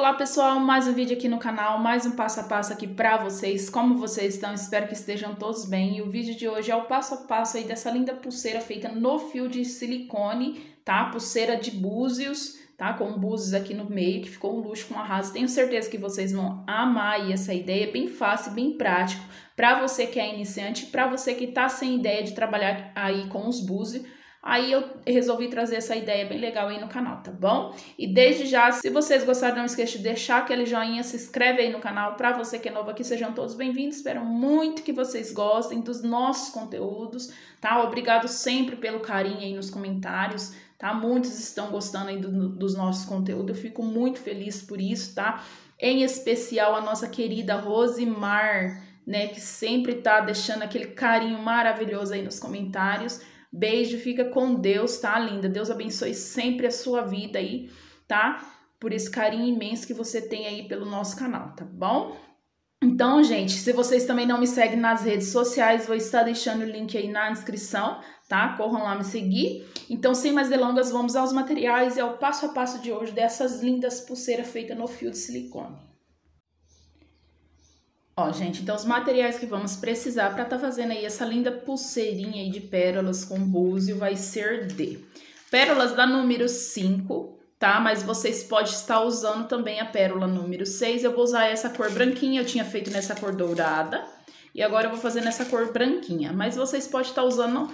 Olá pessoal, mais um vídeo aqui no canal, mais um passo a passo aqui pra vocês. Como vocês estão? Espero que estejam todos bem. E o vídeo de hoje é o passo a passo aí dessa linda pulseira feita no fio de silicone, tá? Pulseira de búzios, tá? Com búzios aqui no meio, que ficou um luxo, com um arraso. Tenho certeza que vocês vão amar aí essa ideia, é bem fácil, bem prático. Pra você que é iniciante, pra você que tá sem ideia de trabalhar aí com os búzios, aí eu resolvi trazer essa ideia bem legal aí no canal, tá bom? E desde já, se vocês gostaram, não esqueça de deixar aquele joinha, se inscreve aí no canal. Pra você que é novo aqui, sejam todos bem-vindos. Espero muito que vocês gostem dos nossos conteúdos, tá? Obrigado sempre pelo carinho aí nos comentários, tá? Muitos estão gostando aí dos nossos conteúdos, eu fico muito feliz por isso, tá? Em especial a nossa querida Rosimar, né? Que sempre tá deixando aquele carinho maravilhoso aí nos comentários. Beijo, fica com Deus, tá, linda? Deus abençoe sempre a sua vida aí, tá? Por esse carinho imenso que você tem aí pelo nosso canal, tá bom? Então, gente, se vocês também não me seguem nas redes sociais, vou estar deixando o link aí na descrição, tá? Corram lá me seguir. Então, sem mais delongas, vamos aos materiais e ao passo a passo de hoje dessas lindas pulseiras feitas no fio de silicone. Ó, gente, então os materiais que vamos precisar para tá fazendo aí essa linda pulseirinha aí de pérolas com búzio vai ser de pérolas da número 5, tá? Mas vocês podem estar usando também a pérola número 6. Eu vou usar essa cor branquinha, eu tinha feito nessa cor dourada e agora eu vou fazer nessa cor branquinha. Mas vocês podem estar usando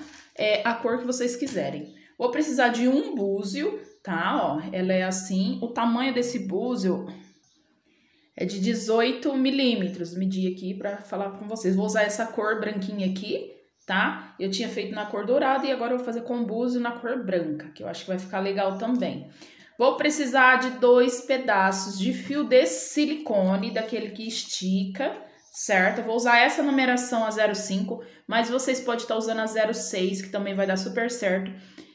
a cor que vocês quiserem. Vou precisar de um búzio, tá? Ó, ela é assim, o tamanho desse búzio é de 18 milímetros, medi aqui pra falar com vocês. Vou usar essa cor branquinha aqui, tá? Eu tinha feito na cor dourada e agora eu vou fazer com búzio na cor branca, que eu acho que vai ficar legal também. Vou precisar de 2 pedaços de fio de silicone, daquele que estica, certo? Eu vou usar essa numeração a 05, mas vocês podem estar usando a 06, que também vai dar super certo.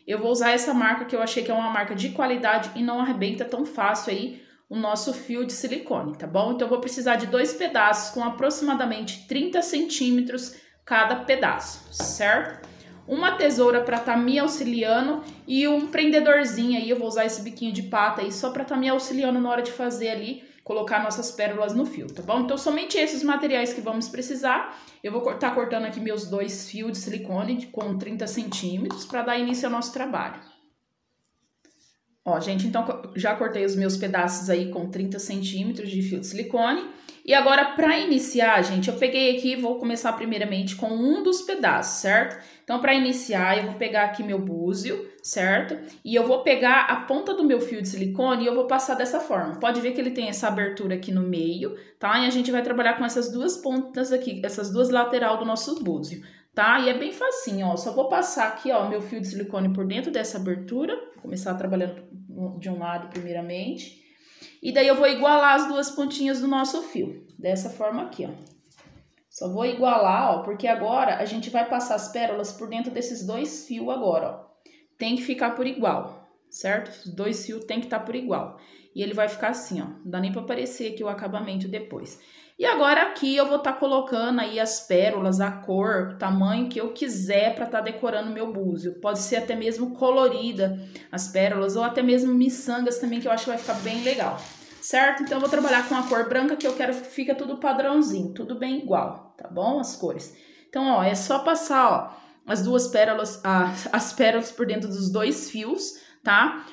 Eu vou usar essa marca que eu achei que é uma marca de qualidade e não arrebenta tão fácil aí o nosso fio de silicone, tá bom? Então, eu vou precisar de 2 pedaços com aproximadamente 30 centímetros cada pedaço, certo? Uma tesoura para tá me auxiliando e um prendedorzinho aí, eu vou usar esse biquinho de pata aí só para tá me auxiliando na hora de fazer ali, colocar nossas pérolas no fio, tá bom? Então, somente esses materiais que vamos precisar. Eu vou tá cortando aqui meus 2 fios de silicone com 30 centímetros para dar início ao nosso trabalho. Ó, gente, então já cortei os meus pedaços aí com 30 centímetros de fio de silicone. E agora, para iniciar, gente, eu peguei aqui, vou começar primeiramente com um dos pedaços, certo? Então, para iniciar, eu vou pegar aqui meu búzio, certo? E eu vou pegar a ponta do meu fio de silicone e eu vou passar dessa forma. Pode ver que ele tem essa abertura aqui no meio, tá? E a gente vai trabalhar com essas 2 pontas aqui, essas 2 lateral do nosso búzio, tá? E é bem facinho, ó, só vou passar aqui, ó, meu fio de silicone por dentro dessa abertura, começar trabalhando de um lado primeiramente, e daí eu vou igualar as 2 pontinhas do nosso fio, dessa forma aqui, ó. Só vou igualar, ó, porque agora a gente vai passar as pérolas por dentro desses 2 fios agora, ó. Tem que ficar por igual, certo? Os 2 fios tem que estar por igual. E ele vai ficar assim, ó, não dá nem pra aparecer aqui o acabamento depois. E agora aqui eu vou tá colocando aí as pérolas, a cor, o tamanho que eu quiser para tá decorando o meu búzio. Pode ser até mesmo colorida as pérolas ou até mesmo miçangas também, que eu acho que vai ficar bem legal, certo? Então eu vou trabalhar com a cor branca que eu quero que fica tudo padrãozinho, tudo bem igual, tá bom? As cores. Então, ó, é só passar, ó, as 2 pérolas, as pérolas por dentro dos 2 fios, tá?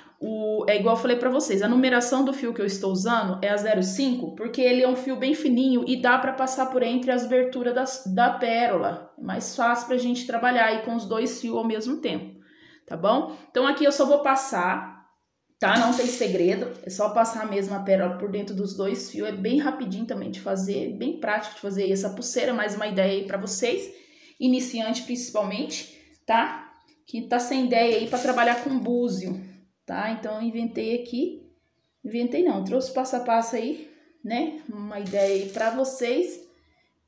É igual eu falei pra vocês, a numeração do fio que eu estou usando é a 05, porque ele é um fio bem fininho e dá pra passar por entre as aberturas da pérola. É mais fácil pra gente trabalhar aí com os 2 fios ao mesmo tempo, tá bom? Então aqui eu só vou passar, tá? Não tem segredo, é só passar a mesma pérola por dentro dos 2 fios. É bem rapidinho também de fazer, bem prático de fazer aí essa pulseira. Mais uma ideia aí pra vocês, iniciante principalmente, tá? Que tá sem ideia aí pra trabalhar com búzio. Tá? Então, eu inventei aqui, inventei não, trouxe passo a passo aí, né? Uma ideia aí pra vocês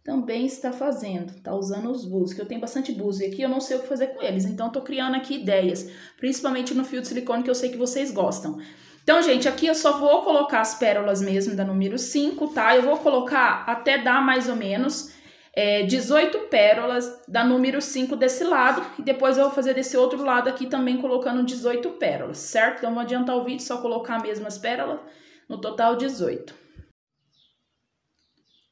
também está fazendo, tá usando os búzios, que eu tenho bastante búzio aqui, eu não sei o que fazer com eles, então eu tô criando aqui ideias, principalmente no fio de silicone que eu sei que vocês gostam. Então, gente, aqui eu só vou colocar as pérolas mesmo da número 5, tá? Eu vou colocar até dar mais ou menos 18 pérolas da número 5 desse lado, e depois eu vou fazer desse outro lado aqui também colocando 18 pérolas, certo? Então, vou adiantar o vídeo, só colocar mesmo as pérolas no total 18.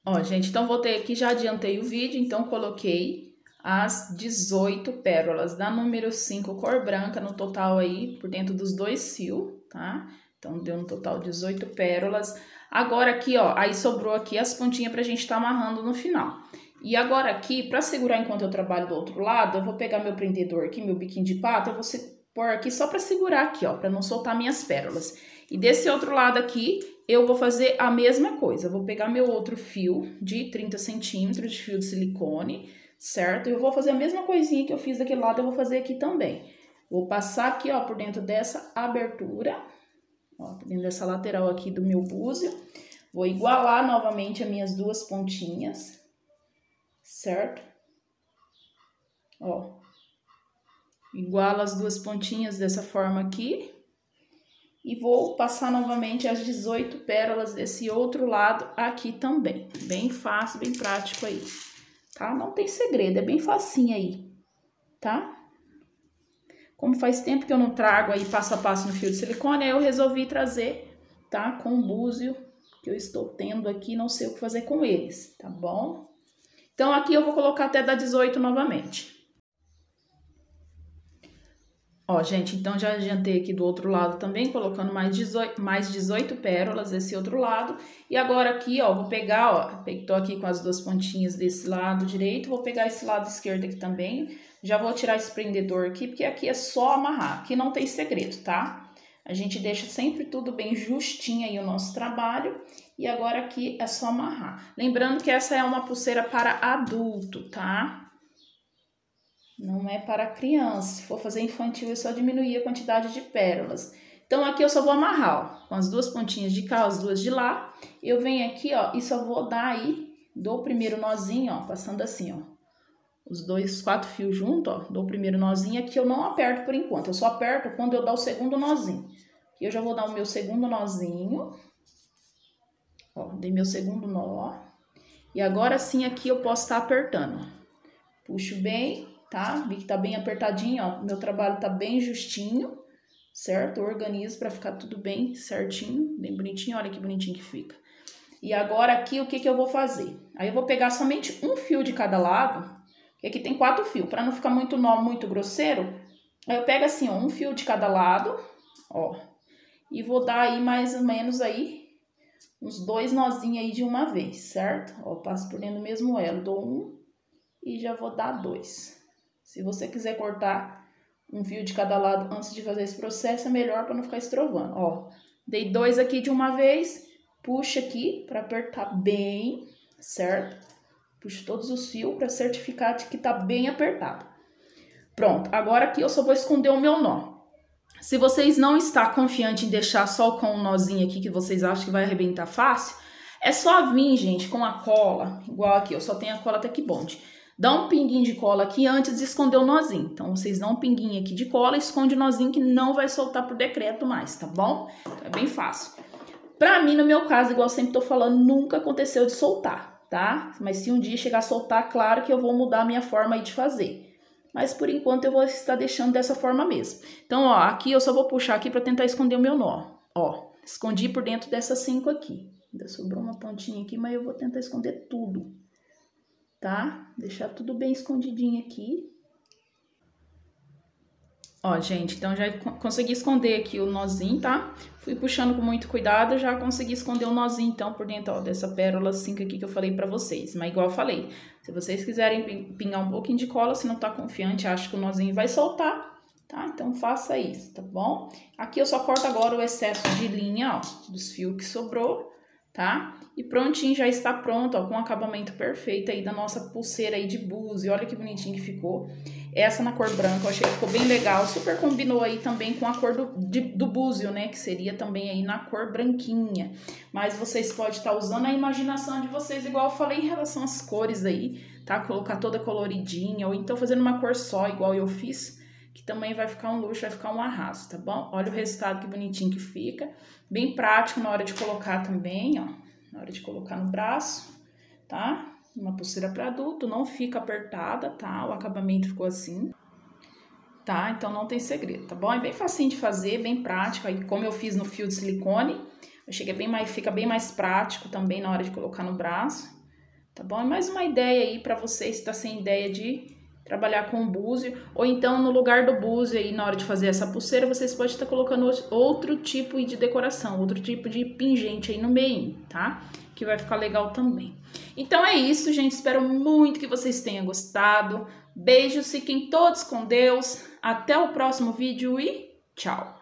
Ó, gente, então voltei aqui, já adiantei o vídeo, então coloquei as 18 pérolas da número 5 cor branca no total aí por dentro dos dois fios, tá? Então, deu no total 18 pérolas. Agora aqui, ó, aí sobrou aqui as pontinhas pra gente tá amarrando no final. E agora aqui, pra segurar enquanto eu trabalho do outro lado, eu vou pegar meu prendedor aqui, meu biquinho de pato, eu vou pôr aqui só pra segurar aqui, ó, pra não soltar minhas pérolas. E desse outro lado aqui, eu vou fazer a mesma coisa. Eu vou pegar meu outro fio de 30 centímetros de fio de silicone, certo? Eu vou fazer a mesma coisinha que eu fiz daquele lado, eu vou fazer aqui também. Vou passar aqui, ó, por dentro dessa abertura, ó, dentro dessa lateral aqui do meu búzio, vou igualar novamente as minhas duas pontinhas, certo? Ó, igualo as duas pontinhas dessa forma aqui, e vou passar novamente as 18 pérolas desse outro lado aqui também. Bem fácil, bem prático aí, tá? Não tem segredo, é bem facinho aí, tá? Como faz tempo que eu não trago aí passo a passo no fio de silicone, aí eu resolvi trazer, tá? Com o búzio que eu estou tendo aqui, não sei o que fazer com eles, tá bom? Então, aqui eu vou colocar até dar 18 novamente. Ó, gente, então já adiantei aqui do outro lado também, colocando mais 18 pérolas desse outro lado. E agora aqui, ó, vou pegar, ó, tô aqui com as duas pontinhas desse lado direito, vou pegar esse lado esquerdo aqui também. Já vou tirar esse prendedor aqui, porque aqui é só amarrar, aqui não tem segredo, tá? A gente deixa sempre tudo bem justinho aí o nosso trabalho, e agora aqui é só amarrar. Lembrando que essa é uma pulseira para adulto, tá? Não é para criança, se for fazer infantil eu só diminuir a quantidade de pérolas. Então, aqui eu só vou amarrar, ó, com as duas pontinhas de cá, as duas de lá, eu venho aqui, ó, e só vou dar aí, dou o primeiro nozinho, ó, passando assim, ó. Os dois, 4 fios juntos, ó, dou o primeiro nozinho aqui, eu não aperto por enquanto, eu só aperto quando eu dar o segundo nozinho. E eu já vou dar o meu segundo nozinho, ó, dei meu segundo nó, e agora sim aqui eu posso estar apertando. Puxo bem, tá? Vi que tá bem apertadinho, ó, meu trabalho tá bem justinho, certo? Eu organizo pra ficar tudo bem certinho, bem bonitinho, olha que bonitinho que fica. E agora aqui, o que que eu vou fazer? Aí eu vou pegar somente um fio de cada lado. E aqui tem 4 fios, para não ficar muito nó, muito grosseiro, aí eu pego assim, ó, um fio de cada lado, ó, e vou dar aí mais ou menos aí uns 2 nozinhos aí de uma vez, certo? Ó, passo por dentro do mesmo elo, dou um e já vou dar 2. Se você quiser cortar um fio de cada lado antes de fazer esse processo, é melhor para não ficar estrovando, ó. Dei 2 aqui de uma vez, puxa aqui para apertar bem, certo? Puxo todos os fios para certificar de que tá bem apertado. Pronto, agora aqui eu só vou esconder o meu nó. Se vocês não estão confiantes em deixar só com um nozinho aqui que vocês acham que vai arrebentar fácil, é só vir, gente, com a cola, igual aqui, eu só tenho a cola Tec Bond. Dá um pinguinho de cola aqui antes de esconder o nozinho. Então, vocês dão um pinguinho aqui de cola e esconde o nozinho que não vai soltar por decreto mais, tá bom? Então, é bem fácil. Pra mim, no meu caso, igual eu sempre tô falando, nunca aconteceu de soltar, tá? Mas se um dia chegar a soltar, claro que eu vou mudar a minha forma aí de fazer. Mas por enquanto eu vou estar deixando dessa forma mesmo. Então, ó, aqui eu só vou puxar aqui pra tentar esconder o meu nó. Ó, escondi por dentro dessas 5 aqui. Ainda sobrou uma pontinha aqui, mas eu vou tentar esconder tudo, tá? Deixar tudo bem escondidinho aqui. Ó, gente, então já consegui esconder aqui o nozinho, tá? Fui puxando com muito cuidado, já consegui esconder o nozinho, então, por dentro, ó, dessa pérola 5 aqui que eu falei pra vocês. Mas igual eu falei, se vocês quiserem pingar um pouquinho de cola, se não tá confiante, acha que o nozinho vai soltar, tá? Então, faça isso, tá bom? Aqui eu só corto agora o excesso de linha, ó, dos fios que sobrou, tá? E prontinho, já está pronto, ó, com o acabamento perfeito aí da nossa pulseira aí de búzio. Olha que bonitinho que ficou. Essa na cor branca, eu achei que ficou bem legal, super combinou aí também com a cor do búzio, né, que seria também aí na cor branquinha. Mas vocês podem estar usando a imaginação de vocês, igual eu falei em relação às cores aí, tá? Colocar toda coloridinha, ou então fazendo uma cor só, igual eu fiz, que também vai ficar um luxo, vai ficar um arraso, tá bom? Olha o resultado, que bonitinho que fica, bem prático na hora de colocar também, ó, na hora de colocar no braço, tá? Uma pulseira para adulto, não fica apertada, tá? O acabamento ficou assim, tá? Então, não tem segredo, tá bom? É bem facinho de fazer, bem prático, aí como eu fiz no fio de silicone. Achei que fica bem mais prático também na hora de colocar no braço, tá bom? É mais uma ideia aí pra você, se tá sem ideia de trabalhar com búzio, ou então no lugar do búzio aí, na hora de fazer essa pulseira, vocês podem estar colocando outro tipo de decoração, outro tipo de pingente aí no meio, tá? Que vai ficar legal também. Então é isso, gente, espero muito que vocês tenham gostado. Beijos, fiquem todos com Deus, até o próximo vídeo e tchau!